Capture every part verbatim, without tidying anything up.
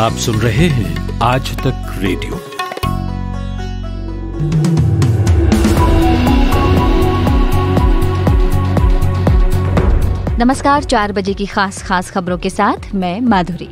आप सुन रहे हैं आज तक रेडियो। नमस्कार, चार बजे की खास खास खबरों के साथ मैं माधुरी।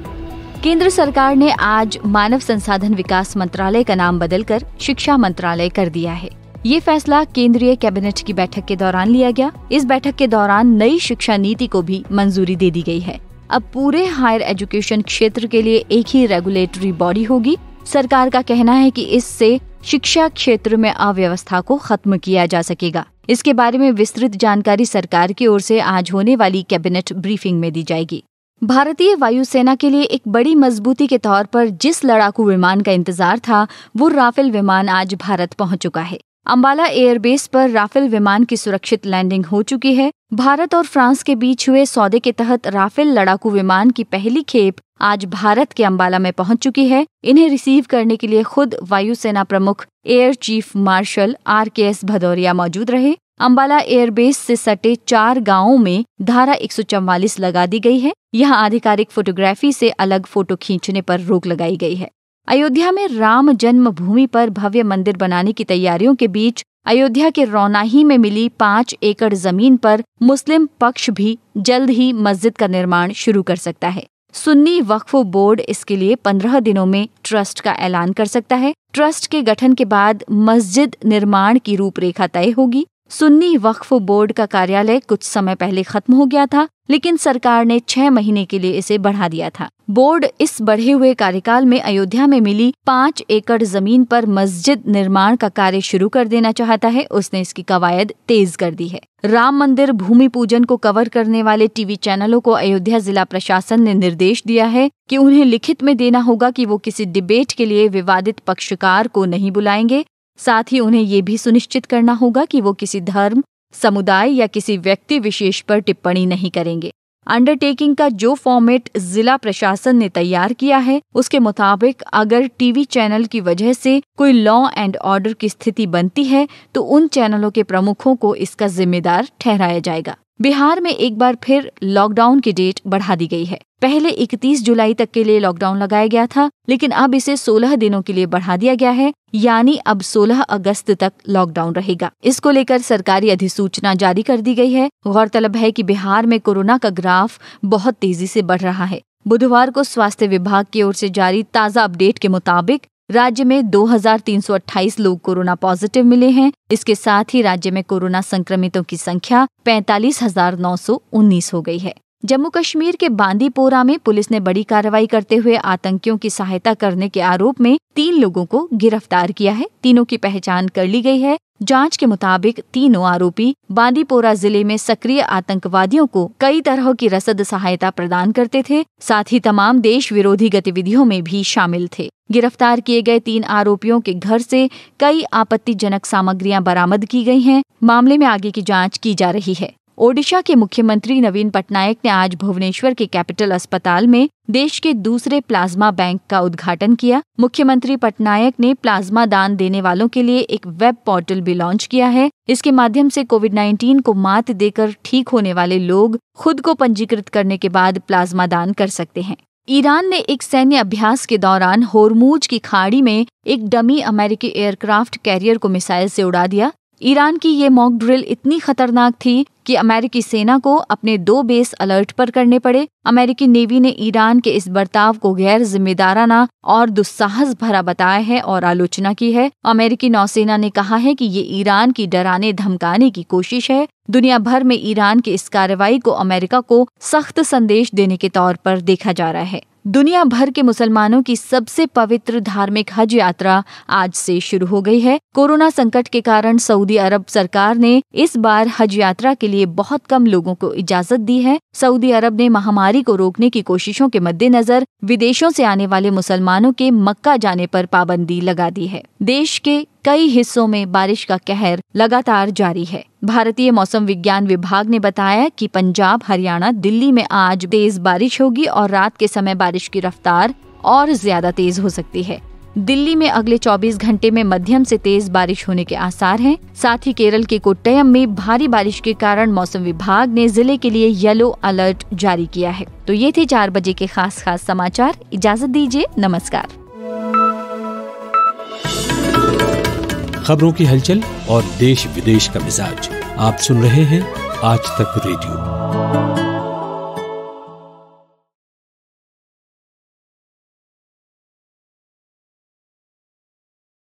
केंद्र सरकार ने आज मानव संसाधन विकास मंत्रालय का नाम बदलकर शिक्षा मंत्रालय कर दिया है। ये फैसला केंद्रीय कैबिनेट की बैठक के दौरान लिया गया। इस बैठक के दौरान नई शिक्षा नीति को भी मंजूरी दे दी गई है। अब पूरे हायर एजुकेशन क्षेत्र के लिए एक ही रेगुलेटरी बॉडी होगी। सरकार का कहना है कि इससे शिक्षा क्षेत्र में अव्यवस्था को खत्म किया जा सकेगा। इसके बारे में विस्तृत जानकारी सरकार की ओर से आज होने वाली कैबिनेट ब्रीफिंग में दी जाएगी। भारतीय वायुसेना के लिए एक बड़ी मजबूती के तौर पर जिस लड़ाकू विमान का इंतजार था, वो राफेल विमान आज भारत पहुँच चुका है। अम्बाला एयरबेस पर राफेल विमान की सुरक्षित लैंडिंग हो चुकी है। भारत और फ्रांस के बीच हुए सौदे के तहत राफेल लड़ाकू विमान की पहली खेप आज भारत के अम्बाला में पहुंच चुकी है। इन्हें रिसीव करने के लिए खुद वायुसेना प्रमुख air chief marshal R K S Bhadauria मौजूद रहे। अम्बाला एयरबेस से सटे चार गाँवों में धारा एक सौ चौवालीस लगा दी गई है। यहाँ आधिकारिक फोटोग्राफी से अलग फोटो खींचने पर रोक लगाई गई है। अयोध्या में राम जन्मभूमि पर भव्य मंदिर बनाने की तैयारियों के बीच अयोध्या के रौनाही में मिली पाँच एकड़ जमीन पर मुस्लिम पक्ष भी जल्द ही मस्जिद का निर्माण शुरू कर सकता है। सुन्नी वक्फ बोर्ड इसके लिए पंद्रह दिनों में ट्रस्ट का ऐलान कर सकता है। ट्रस्ट के गठन के बाद मस्जिद निर्माण की रूपरेखा तय होगी। सुन्नी वक्फ बोर्ड का कार्यालय कुछ समय पहले खत्म हो गया था, लेकिन सरकार ने छह महीने के लिए इसे बढ़ा दिया था। बोर्ड इस बढ़े हुए कार्यकाल में अयोध्या में मिली पाँच एकड़ जमीन पर मस्जिद निर्माण का कार्य शुरू कर देना चाहता है। उसने इसकी कवायद तेज कर दी है। राम मंदिर भूमि पूजन को कवर करने वाले टीवी चैनलों को अयोध्या जिला प्रशासन ने निर्देश दिया है कि उन्हें लिखित में देना होगा कि वो किसी डिबेट के लिए विवादित पक्षकार को नहीं बुलाएंगे। साथ ही उन्हें ये भी सुनिश्चित करना होगा कि वो किसी धर्म, समुदाय या किसी व्यक्ति विशेष पर टिप्पणी नहीं करेंगे। अंडरटेकिंग का जो फॉर्मेट जिला प्रशासन ने तैयार किया है, उसके मुताबिक अगर टीवी चैनल की वजह से कोई लॉ एंड ऑर्डर की स्थिति बनती है तो उन चैनलों के प्रमुखों को इसका जिम्मेदार ठहराया जाएगा। बिहार में एक बार फिर लॉकडाउन की डेट बढ़ा दी गई है। पहले इकतीस जुलाई तक के लिए लॉकडाउन लगाया गया था, लेकिन अब इसे सोलह दिनों के लिए बढ़ा दिया गया है, यानी अब सोलह अगस्त तक लॉकडाउन रहेगा। इसको लेकर सरकारी अधिसूचना जारी कर दी गई है। गौरतलब है कि बिहार में कोरोना का ग्राफ बहुत तेजी से बढ़ रहा है। बुधवार को स्वास्थ्य विभाग की ओर से जारी ताज़ा अपडेट के मुताबिक राज्य में दो हज़ार तीन सौ अट्ठाईस लोग कोरोना पॉजिटिव मिले हैं। इसके साथ ही राज्य में कोरोना संक्रमितों की संख्या पैंतालीस हज़ार नौ सौ उन्नीस हो गई है। जम्मू कश्मीर के बांदीपोरा में पुलिस ने बड़ी कार्रवाई करते हुए आतंकियों की सहायता करने के आरोप में तीन लोगों को गिरफ्तार किया है। तीनों की पहचान कर ली गई है। जांच के मुताबिक तीनों आरोपी बांदीपोरा जिले में सक्रिय आतंकवादियों को कई तरह की रसद सहायता प्रदान करते थे, साथ ही तमाम देश विरोधी गतिविधियों में भी शामिल थे। गिरफ्तार किए गए तीन आरोपियों के घर से कई आपत्तिजनक सामग्रियां बरामद की गई हैं। मामले में आगे की जांच की जा रही है। ओडिशा के मुख्यमंत्री नवीन पटनायक ने आज भुवनेश्वर के कैपिटल अस्पताल में देश के दूसरे प्लाज्मा बैंक का उद्घाटन किया। मुख्यमंत्री पटनायक ने प्लाज्मा दान देने वालों के लिए एक वेब पोर्टल भी लॉन्च किया है। इसके माध्यम से कोविड उन्नीस को मात देकर ठीक होने वाले लोग खुद को पंजीकृत करने के बाद प्लाज्मा दान कर सकते हैं। ईरान ने एक सैन्य अभ्यास के दौरान होरमूज की खाड़ी में एक डमी अमेरिकी एयरक्राफ्ट कैरियर को मिसाइल से उड़ा दिया। ईरान की ये मॉक ड्रिल इतनी खतरनाक थी कि अमेरिकी सेना को अपने दो बेस अलर्ट पर करने पड़े। अमेरिकी नेवी ने ईरान के इस बर्ताव को गैर जिम्मेदाराना और दुस्साहस भरा बताया है और आलोचना की है। अमेरिकी नौसेना ने कहा है कि ये ईरान की डराने धमकाने की कोशिश है। दुनिया भर में ईरान की इस कार्रवाई को अमेरिका को सख्त संदेश देने के तौर पर देखा जा रहा है। दुनिया भर के मुसलमानों की सबसे पवित्र धार्मिक हज यात्रा आज से शुरू हो गई है। कोरोना संकट के कारण सऊदी अरब सरकार ने इस बार हज यात्रा के लिए बहुत कम लोगों को इजाजत दी है। सऊदी अरब ने महामारी को रोकने की कोशिशों के मद्देनजर विदेशों से आने वाले मुसलमानों के मक्का जाने पर पाबंदी लगा दी है। देश के कई हिस्सों में बारिश का कहर लगातार जारी है। भारतीय मौसम विज्ञान विभाग ने बताया कि पंजाब, हरियाणा, दिल्ली में आज तेज बारिश होगी और रात के समय बारिश की रफ्तार और ज्यादा तेज हो सकती है। दिल्ली में अगले चौबीस घंटे में मध्यम से तेज बारिश होने के आसार हैं। साथ ही केरल के कोट्टायम में भारी बारिश के कारण मौसम विभाग ने जिले के लिए येलो अलर्ट जारी किया है। तो ये थे चार बजे के खास खास समाचार। इजाजत दीजिए, नमस्कार। खबरों की हलचल और देश विदेश का मिजाज आप सुन रहे हैं आज तक रेडियो।